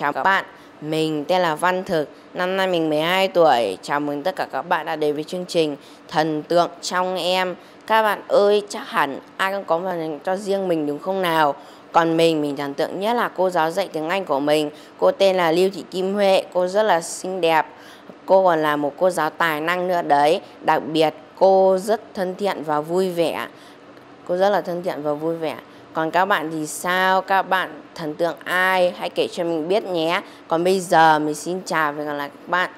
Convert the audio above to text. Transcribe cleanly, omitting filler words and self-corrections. Chào các bạn, mình tên là Văn Thực, năm nay mình 12 tuổi. Chào mừng tất cả các bạn đã đến với chương trình Thần Tượng Trong Em. Các bạn ơi, chắc hẳn ai cũng có một phần cho riêng mình đúng không nào? Còn mình thần tượng nhất là cô giáo dạy tiếng Anh của mình. Cô tên là Lưu Thị Kim Huệ, cô rất là xinh đẹp. Cô còn là một cô giáo tài năng nữa đấy. Đặc biệt, cô rất thân thiện và vui vẻ. Còn các bạn thì sao? Các bạn thần tượng ai? Hãy kể cho mình biết nhé. Còn bây giờ mình xin chào và hẹn gặp lại các bạn.